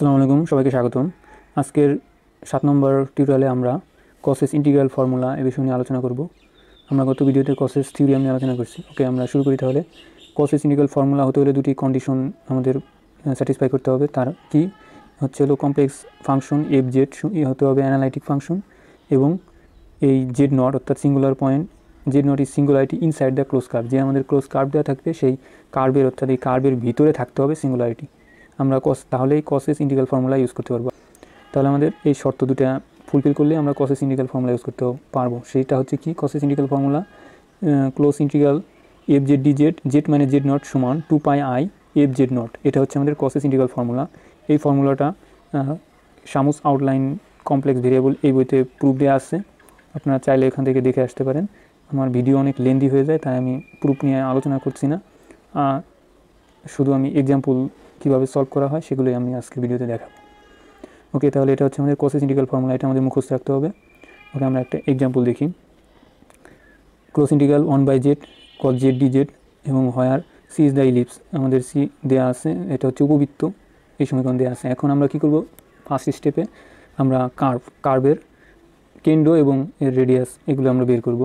আসসালামু আলাইকুম সবাইকে স্বাগতম। আজকের 7 নম্বর টিউটোরিয়ালে আমরা কসেস ইন্টিগ্রাল ফর্মুলা এই বিষয় নিয়ে আলোচনা করব। আমরা গত ভিডিওতে কসেস থিওরিয়াম নিয়ে আলোচনা করছি। ওকে, আমরা শুরু করি তাহলে। কসেস ইন্টিগ্রাল ফর্মুলা হতে হলে দুটি কন্ডিশন আমাদের স্যাটিসফাই করতে হবে। তার কি হচ্ছে হলো কমপ্লেক্স ফাংশন এফ জেড হতে হবে অ্যানালাইটিক ফাংশন, এবং এই জেড নট অর্থাৎ singular point, Z naught is singularity inside the close curve. যে আমাদের ক্লোজ কার্ভ দেওয়া থাকবে সেই কার্ভের অর্থাৎ এই কার্ভের ভিতরে থাকতে হবে সিঙ্গুলারিটি। আমরা তাহলেই কসেস ইন্টিগ্রাল ফর্মুলা ইউজ করতে পারবো। তাহলে আমাদের এই শর্ত দুটো ফুলফিল করলে আমরা কসেস ইন্টিগ্রাল ফর্মুলা ইউজ করতে পারবো। সেইটা হচ্ছে কি Cauchy's integral formula, close integral F Z D Z, Z মানে জেড নট সমান 2πi এফ জেড নট। এটা হচ্ছে আমাদের কসেস ইন্টিগ্রাল ফর্মুলা। এই ফর্মুলাটা সামুস আউটলাইন কমপ্লেক্স ভেরিয়েবল এই বইতে প্রুফ দেওয়া আছে। আপনারা চাইলে এখান থেকে দেখে আসতে পারেন। আমার ভিডিও অনেক লেন্দি হয়ে যায়, তাই আমি প্রুফ নিয়ে আলোচনা করছি না, শুধু আমি এক্সাম্পল কীভাবে সলভ করা হয় সেগুলোই আমি আজকের ভিডিওতে দেখাবো। ওকে, তাহলে এটা হচ্ছে আমাদের কসেস ইন্টিগ্রাল ফর্মুলা, এটা আমাদের মুখস্থ রাখতে হবে। ওকে, আমরা একটা এক্সাম্পল দেখি। Close integral 1/z cos z dz, এবং where C is the ellipse, আমাদের সি দেওয়া আছে, এটা হচ্ছে উপবৃত্ত, এই সমীকরণ দেওয়া আছে। এখন আমরা কি করব, ফার্স্ট স্টেপে আমরা কার্ভের কেন্দ্র এবং এর রেডিয়াস এগুলো আমরা বের করব।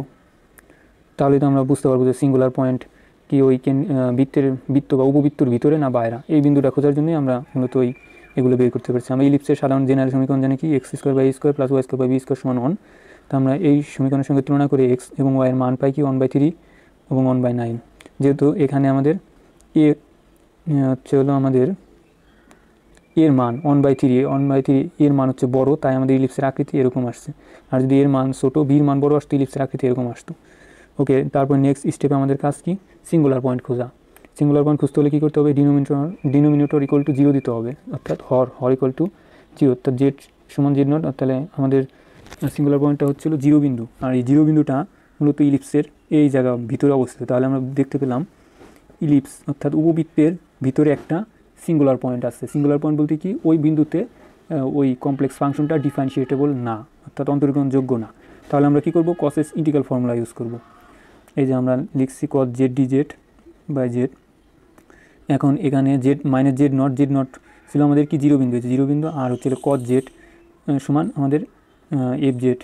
তাহলে তো আমরা বুঝতে পারবো যে সিঙ্গুলার পয়েন্ট কি ওই বৃত্ত বা উপবৃত্তর ভিতরে না বাইরা। এই বিন্দুটা খোঁজার জন্যই আমরা মূলত ওই এগুলো বের করতে পারছি। আমরা ইলিপসের সাধারণ জেনারেল সমীকরণ জানি কি x² + y² / b² = 1। তো আমরা এই সমীকরণের সঙ্গে তুলনা করে x এবং y এর মান পাই কি 1/3 এবং 1/9। যেহেতু এখানে আমাদের a হচ্ছে হলো আমাদের এর মান 1/3 এর মান হচ্ছে বড়, তাই আমাদের ইলিপসের আকৃতি এরকম আসছে। আর যদি এর মান ছোটো b এর মান বড় আসতো ইলিপসের আকৃতি এরকম আসতো। ওকে, তারপর নেক্সট স্টেপে আমাদের কাজ কি, সিঙ্গুলার পয়েন্ট খোঁজা। সিঙ্গুলার পয়েন্ট খুঁজতে হলে কী করতে হবে, ডিনোমিনেটর = 0 দিতে হবে, অর্থাৎ হর = 0, অর্থাৎ জেড সমান জেড নট। তাহলে আমাদের সিঙ্গুলার পয়েন্টটা হচ্ছিল 0 বিন্দু, আর এই 0 বিন্দুটা মূলত ইলিপসের এই জায়গা ভিতরে অবস্থিত। তাহলে আমরা দেখতে পেলাম ইলিপস অর্থাৎ উপবৃত্তের ভিতরে একটা সিঙ্গুলার পয়েন্ট আছে। সিঙ্গুলার পয়েন্ট বলতে কি, ওই বিন্দুতে ওই কমপ্লেক্স ফাংশনটা ডিফারেন্সিয়েটেবল না, অর্থাৎ অন্তরীকরণযোগ্য না। তাহলে আমরা কী করব, কসেস ইন্টিগ্রাল ফর্মুলা ইউজ করব। এই যে আমরা লিখছি cos z dz by Z. এখন এখানে জেড মাইনাস জেড নট ছিল আমাদের কি 0 বিন্দু, 0 বিন্দু, আর হচ্ছিল cos z সমান আমাদের এফ জেড।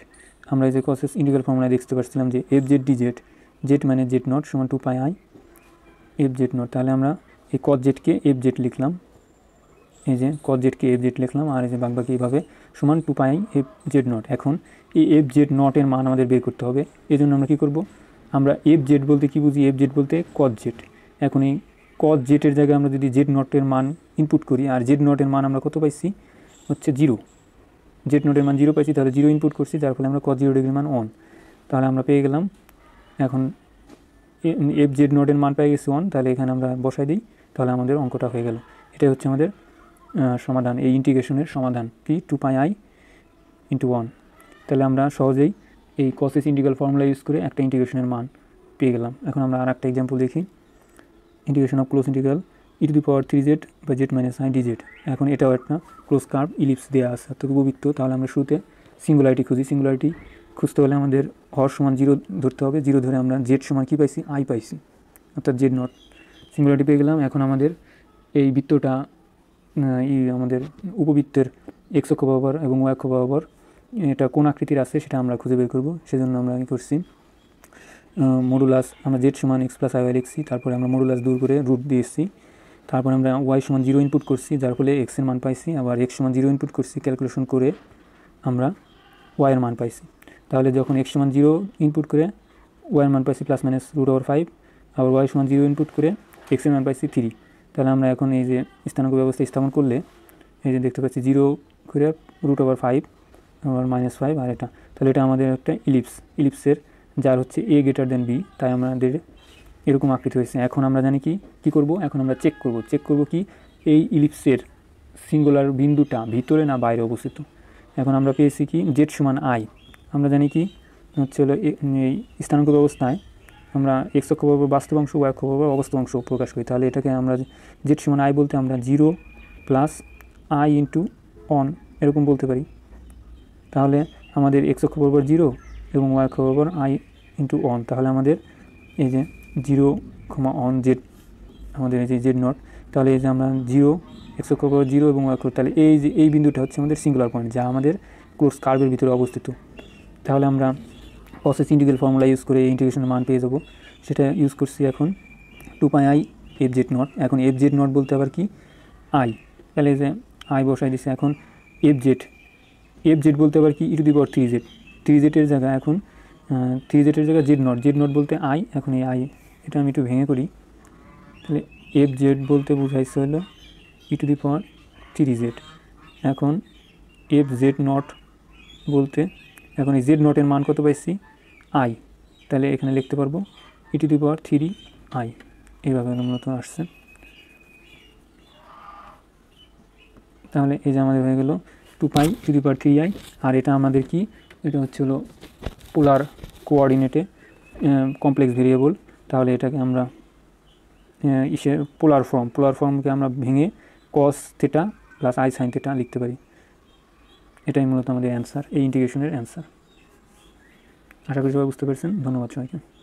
আমরা এই যে কসেস ইন্টিগ্রাল ফর্মুলায় দেখতে পাচ্ছিলাম যে F Z D Z, Z minus z nought সমান 2πi এফ জেড নট। তাহলে আমরা এই cos z কে এফ জেড লিখলাম, এই যে cos z কে এফ জেড লিখলাম, আর এই যে বাকি এইভাবে সমান 2πi এফ জেড নট। এখন এই এফ জেড নটের মান আমাদের বের করতে হবে। এই জন্য আমরা কী করব, আমরা এফ জেড বলতে কী বুঝি, এফ জেড বলতে cos z। এখন এই cos z এর জায়গায় আমরা যদি জেড নটের মান ইনপুট করি, আর জেড নটের মান আমরা কত পাইছি হচ্ছে 0, জেড নটের মান 0 পাইছি, তাহলে 0 ইনপুট করছি, যার ফলে আমরা cos 0 ডিগ্রির মান 1। তাহলে আমরা পেয়ে গেলাম, এখন এফ জেড নটের মান পেয়ে গেছি 1, তাহলে এখানে আমরা বসাই দিই, তাহলে আমাদের অঙ্কটা হয়ে গেল। এটাই হচ্ছে আমাদের সমাধান, এই ইন্টিগ্রেশনের সমাধান কি 2πi × 1। তাহলে আমরা সহজেই এই কসেস ইন্টিগ্রাল ফর্মুলা ইউজ করে একটা ইন্টিগ্রেশনের মান পেয়ে গেলাম। এখন আমরা আর একটা এক্সাম্পল দেখি, integration of close integral e³ z বা z-i dz। এখন এটাও একটা ক্লোজ কার্ভ, ইলিপস দেওয়া আছে, অর্থাৎ উপবৃত্ত। তাহলে আমরা শুরুতে সিঙ্গুলারিটি খুঁজি। সিঙ্গুলারিটি খুঁজতে হলে আমাদের হর সমান 0 ধরতে হবে। 0 ধরে আমরা জেড সমান কী পাইছি, i পাইছি, অর্থাৎ জেড নট। সিঙ্গুলারিটি পেয়ে গেলাম। এখন আমাদের এই বৃত্তটা আমাদের উপবৃত্তের x অক্ষ বরাবর এবং y অক্ষ বরাবর এটা কোন আকৃতির আছে সেটা আমরা খুঁজে বের করব। সেজন্য আমরা কী করছি, মডুলাস আমরা জেড সমান x + i লিখছি, তারপরে আমরা মডুলাস দূর করে রুট দিয়েছি, তারপরে আমরা y সমান 0 ইনপুট করছি, যার ফলে x এর মান পাইছি, আবার x সমান 0 ইনপুট করছি, ক্যালকুলেশন করে আমরা y এর মান পাইছি। তাহলে যখন x সমান 0 ইনপুট করে y এর মান পাইছি ±√5, আবার y সমান 0 ইনপুট করে x এর মান পাইছি 3। তাহলে আমরা এখন এই যে স্থানাঙ্ক ব্যবস্থা স্থাপন করলে এই যে দেখতে পাচ্ছি 0 করে √5 আবার -5 আর এটা, তাহলে এটা আমাদের একটা ইলিপসের যার হচ্ছে a > b, তাই আমাদের এরকম আকৃতি হয়েছে। এখন আমরা জানি কি করব, এখন আমরা চেক করব কি এই ইলিপসের সিঙ্গুলার বিন্দুটা ভিতরে না বাইরে অবস্থিত। এখন আমরা পেয়েছি কি z সমান i। আমরা জানি কি হচ্ছে হলো এই স্থানাঙ্ক ব্যবস্থায় আমরা x অক্ষ বরাবর বাস্তব অংশ, y অক্ষ বরাবর অবাস্তব অংশ প্রকাশ করি। তাহলে এটাকে আমরা z সমান i বলতে আমরা 0 + i × 1 এরকম বলতে পারি। তাহলে আমাদের x অক্ষ বরাবর 0 এবং y অক্ষ বরাবর i × 1। তাহলে আমাদের এই যে 0, 1 z, আমাদের এই যে z নট। তাহলে এই যে আমরা 0 एक्स अक्ष बराबर जिरो और वाई अक्ष ताहले ए बिंदुटा हच्छे आमादेर सिंगुलार पॉइंट जा आमादेर क्लोज कार्वेर भितरे अवस्थित। ताहले आमरा कॉची इंटीग्रल फॉर्मूला यूज करे इंटीग्रेशनेर मान पेये जाबो, सेटा यूज करछि एखन 2πi एफ जेड नट। एखन एफ जेड नट बोलते आबार कि आई, ताहले जे आई बसाय दिछि एखन एफ जेड बोलते आबार कि e to the power 3z, 3z एर जायगाय एखन 3z एर जायगाय जेड नट बोलते आई। एखन ए आई एटा आमि एकटु भेंगे करि, ताहले एफ जेड बोलते बुझाइছে হলো e to the power 3z। এখন एफ जेड नट बोलते এখন এই z নটের মান কত পাইছি i, তাহলে এখানে লিখতে পারবো e to the power 3i। এইভাবে মূলত আসছে। তাহলে এই যে আমাদের হয়ে গেল 2π e to the power 3i। আর এটা আমাদের কি, এটা হচ্ছে হলো পোলার কোঅর্ডিনেটে কমপ্লেক্স ভেরিয়েবল। তাহলে এটাকে আমরা ইসে পোলার ফর্মকে আমরা ভেঙে cos theta plus i sin theta लिखते पारी। एटाई मूलत आमादेर आंसर, ए इंटीग्रेशनेर आंसर। आशा करी सबाई बुझते पेरेछेन। धन्यवाद सबाइके।